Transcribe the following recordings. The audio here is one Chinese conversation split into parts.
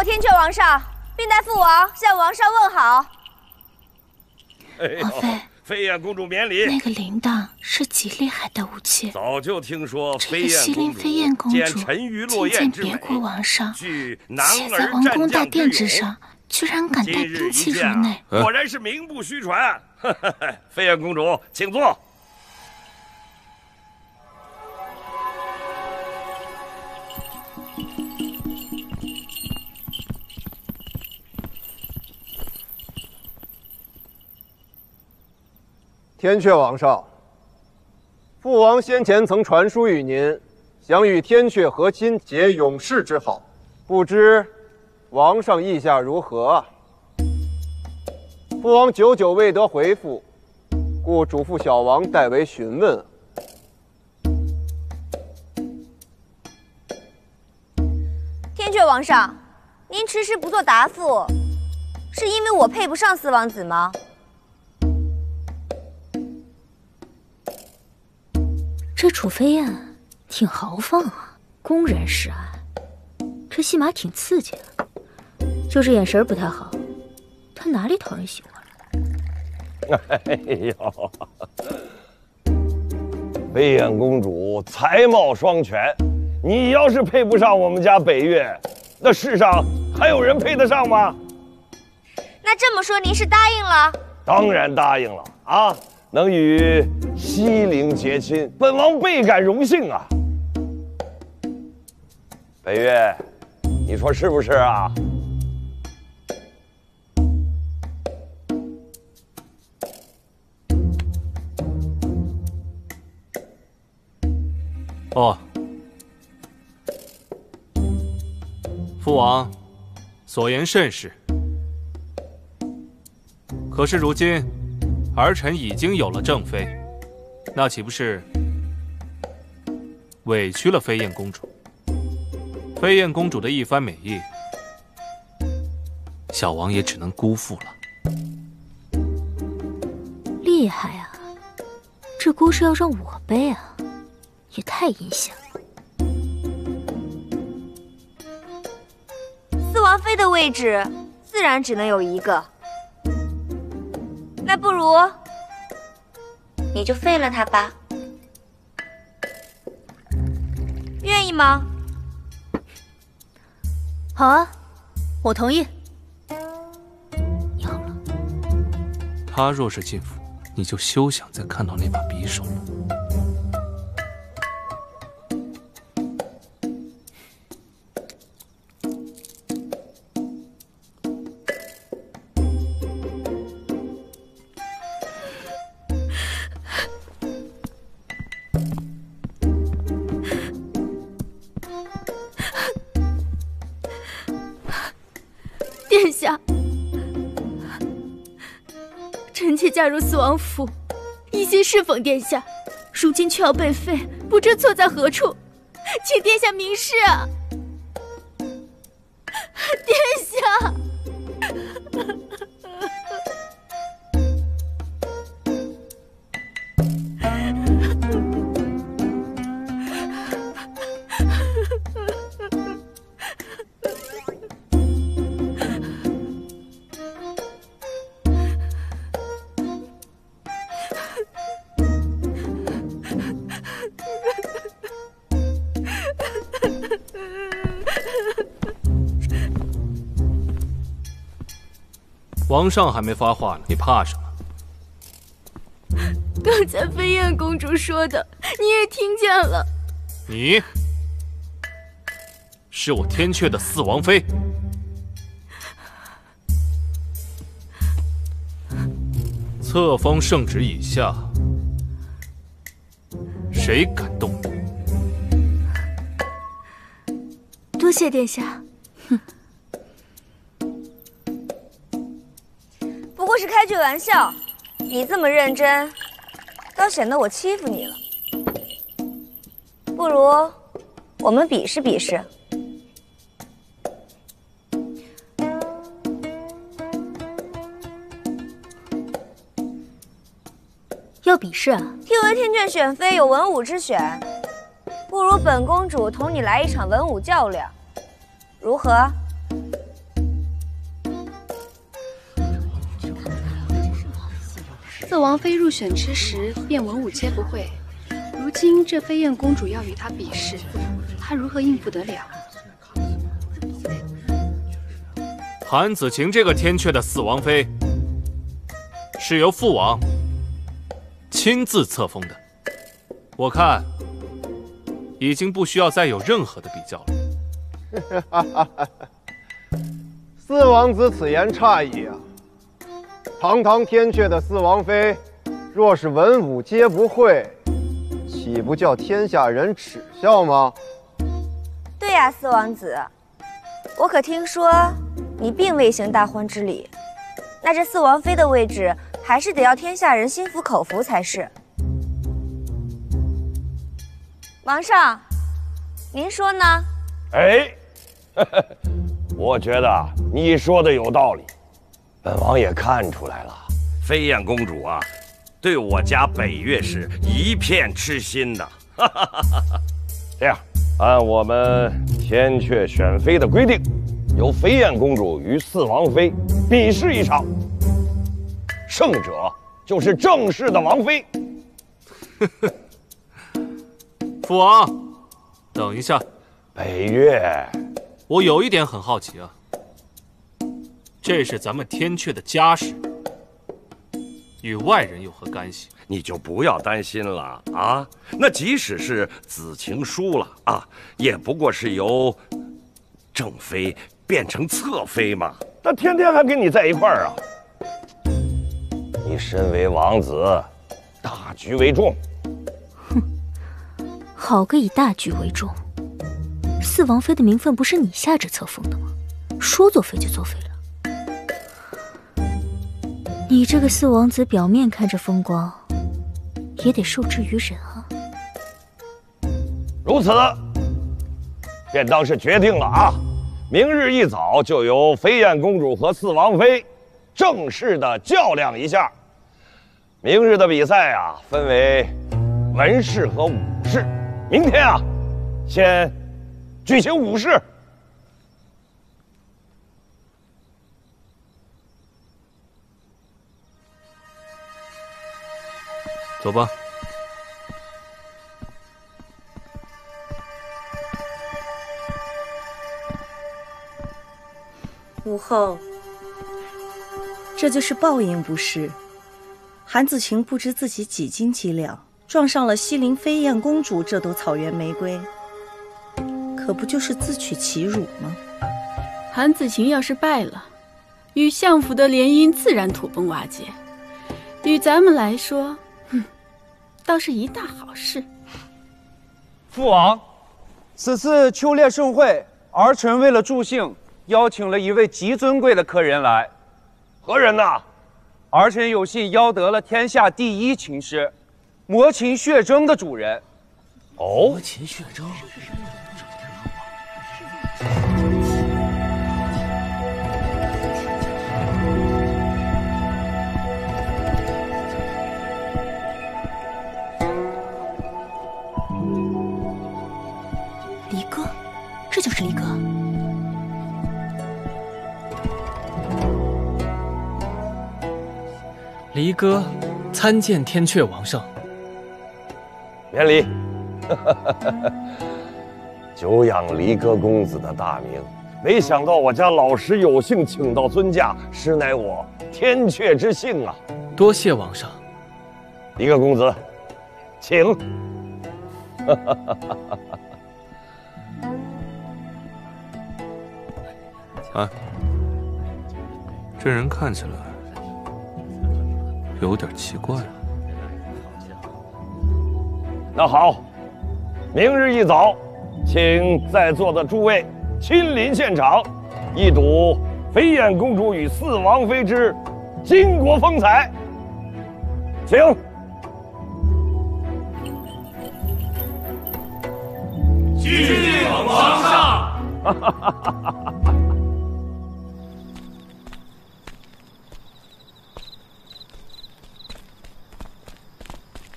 过天阙王上，并代父王向王上问好。王妃，飞燕公主免礼。那个铃铛是极厉害的武器。早就听说飞燕公主捡沉鱼落雁之美，别国王上，且在王宫大殿之上，居然敢带兵器入内，果然是名不虚传。飞燕公主，请坐。 天阙王上，父王先前曾传书与您，想与天阙和亲，结永世之好，不知王上意下如何啊？父王久久未得回复，故嘱咐小王代为询问。天阙王上，您迟迟不做答复，是因为我配不上四王子吗？ 这楚飞燕挺豪放啊，公然示爱，这戏码挺刺激的，就是眼神不太好。她哪里讨人喜欢了？哎呦，飞燕公主才貌双全，你要是配不上我们家北岳，那世上还有人配得上吗？那这么说，您是答应了？当然答应了啊！ 能与西陵结亲，本王倍感荣幸啊！北岳，你说是不是啊？哦，父王所言甚是，可是如今。 儿臣已经有了正妃，那岂不是委屈了飞燕公主？飞燕公主的一番美意，小王也只能辜负了。厉害啊！这锅是要让我背啊，也太阴险了。四王妃的位置，自然只能有一个。 那不如你就废了他吧，愿意吗？好啊，我同意。你好了，他若是进府，你就休想再看到那把匕首了。 嫁入四王府，一心侍奉殿下，如今却要被废，不知错在何处，请殿下明示啊！殿下。皇上还没发话呢，你怕什么？刚才飞燕公主说的，你也听见了。你是我天阙的四王妃，册封圣旨以下，谁敢动你？多谢殿下。哼。 不过是开句玩笑，你这么认真，倒显得我欺负你了。不如我们比试比试。要比试啊？听闻天阙选妃有文武之选，不如本公主同你来一场文武较量，如何？自王妃入选之时便文武皆不会，如今这飞燕公主要与她比试，她如何应付得了？韩子晴这个天阙的四王妃，是由父王亲自册封的，我看已经不需要再有任何的比较了。四王子此言差矣啊！ 堂堂天阙的四王妃，若是文武皆不会，岂不叫天下人耻笑吗？对呀，四王子，我可听说你并未行大婚之礼，那这四王妃的位置还是得要天下人心服口服才是。王上，您说呢？哎，我觉得你说的有道理。 本王也看出来了，飞燕公主啊，对我家北岳是一片痴心的。这样，按我们天阙选妃的规定，由飞燕公主与四王妃比试一场，胜者就是正式的王妃。父王，等一下，北岳，我有一点很好奇啊。 这是咱们天阙的家事，与外人有何干系？你就不要担心了啊！那即使是子晴输了啊，也不过是由正妃变成侧妃嘛。那天天还跟你在一块儿啊！你身为王子，大局为重。哼，好个以大局为重！四王妃的名分不是你下旨册封的吗？说做妃就做妃了。 你这个四王子表面看着风光，也得受制于人啊。如此，便当是决定了啊！明日一早就由飞燕公主和四王妃正式的较量一下。明日的比赛啊，分为文试和武试。明天啊，先举行武试。 走吧。母后，这就是报应，不是？韩子晴不知自己几斤几两，撞上了西陵飞燕公主这朵草原玫瑰，可不就是自取其辱吗？韩子晴要是败了，与相府的联姻自然土崩瓦解，与咱们来说。 倒是一大好事。父王，此次秋猎盛会，儿臣为了助兴，邀请了一位极尊贵的客人来。何人呐？儿臣有幸邀得了天下第一琴师，魔琴血筝的主人。哦，魔琴血筝。这就是离歌。离歌，参见天阙王上。免礼。久仰离歌公子的大名，没想到我家老师有幸请到尊驾，实乃我天阙之幸啊！多谢王上。离歌公子，请。哎，这人看起来有点奇怪啊。那好，明日一早，请在座的诸位亲临现场，一睹飞燕公主与四王妃之巾帼风采。请。虚敬皇上。哈哈哈哈哈！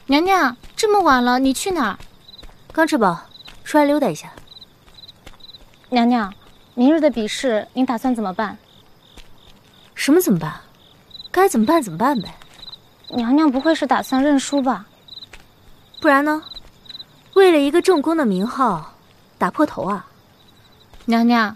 娘娘，这么晚了，你去哪儿？刚吃饱，出来溜达一下。娘娘，明日的比试，您打算怎么办？什么怎么办？该怎么办怎么办呗。娘娘不会是打算认输吧？不然呢？为了一个正宫的名号，打破头啊！娘娘，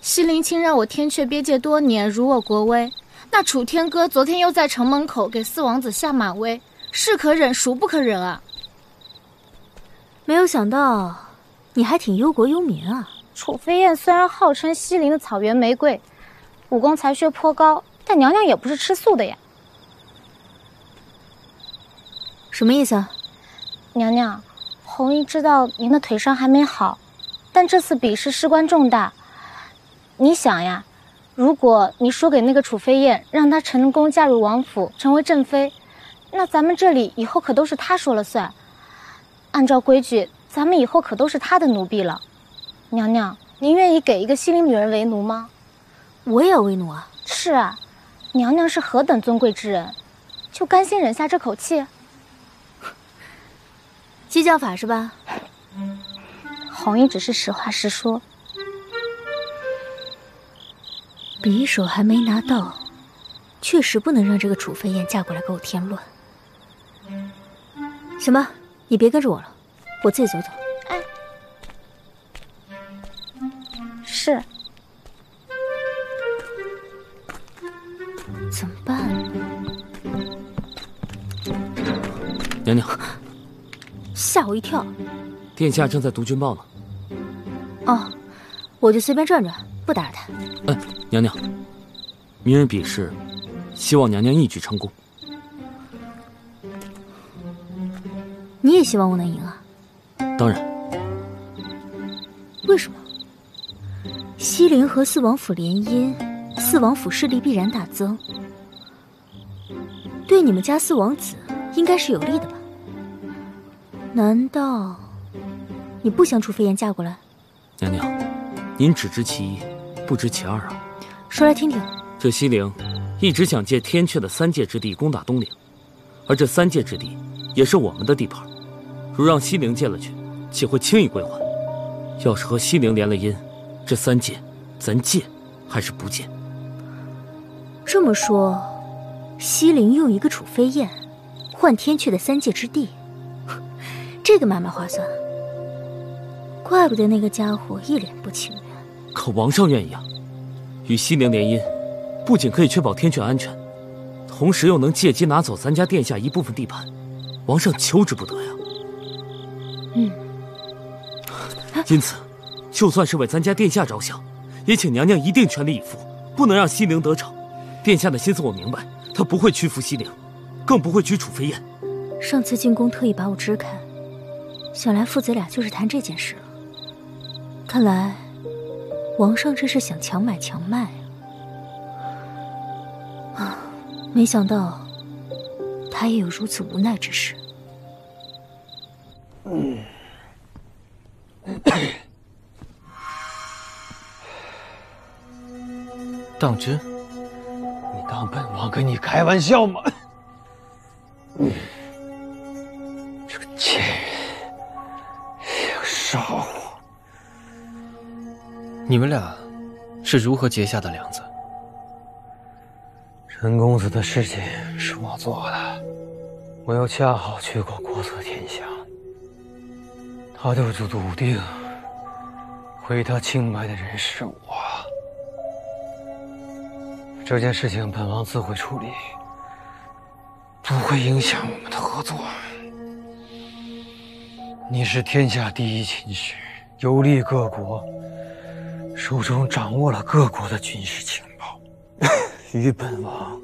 西陵卿让我天阙边界多年，辱我国威。那楚天哥昨天又在城门口给四王子下马威，是可忍孰不可忍啊！没有想到，你还挺忧国忧民啊！楚飞燕虽然号称西陵的草原玫瑰，武功才学颇高，但娘娘也不是吃素的呀。 什么意思啊？娘娘，红衣知道您的腿伤还没好，但这次比试事关重大。你想呀，如果你输给那个楚飞燕，让她成功嫁入王府，成为正妃，那咱们这里以后可都是她说了算。按照规矩，咱们以后可都是她的奴婢了。娘娘，您愿意给一个西陵女人为奴吗？我也要为奴啊！是啊，娘娘是何等尊贵之人，就甘心忍下这口气？ 激将法是吧？红衣只是实话实说。匕首还没拿到，确实不能让这个楚飞燕嫁过来给我添乱。行吧，你别跟着我了，我自己走走。哎，是。怎么办啊？娘娘。 吓我一跳！殿下正在读军报呢。哦，我就随便转转，不打扰他。哎，娘娘，明日比试，希望娘娘一举成功。你也希望我能赢啊？当然。为什么？西陵和四王府联姻，四王府势力必然大增，对你们家四王子应该是有利的吧？ 难道你不想楚飞燕嫁过来？娘娘，您只知其一，不知其二啊！说来听听。这西陵一直想借天阙的三界之地攻打东陵，而这三界之地也是我们的地盘，如让西陵借了去，岂会轻易归还？要是和西陵连了姻，这三界咱借还是不借？这么说，西陵用一个楚飞燕换天阙的三界之地？ 这个买卖划算，怪不得那个家伙一脸不情愿。可王上愿意啊！与西陵联姻，不仅可以确保天阙安全，同时又能借机拿走咱家殿下一部分地盘，王上求之不得呀。嗯，因此，就算是为咱家殿下着想，也请娘娘一定全力以赴，不能让西陵得逞。殿下的心思我明白，他不会屈服西陵，更不会屈楚飞燕。上次进宫特意把我支开。 想来父子俩就是谈这件事了。看来，王上这是想强买强卖啊！啊，没想到他也有如此无奈之事。嗯。当真？你当本王跟你开玩笑吗？嗯。 你们俩是如何结下的梁子？陈公子的事情是我做的，我又恰好去过国色天香，他就笃定毁他清白的人是我。这件事情本王自会处理，不会影响我们的合作。你是天下第一琴师，游历各国。 手中掌握了各国的军事情报，于本王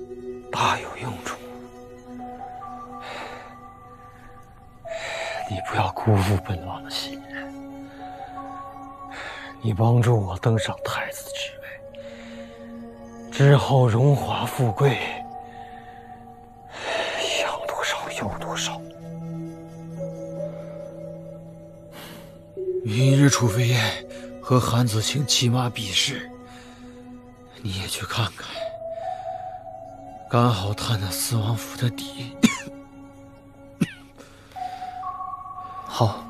大有用处。你不要辜负本王的信任。你帮助我登上太子之位，之后荣华富贵，想多少有多少。明日楚飞燕。 和韩子清骑马比试，你也去看看，刚好探探四王府的底。好。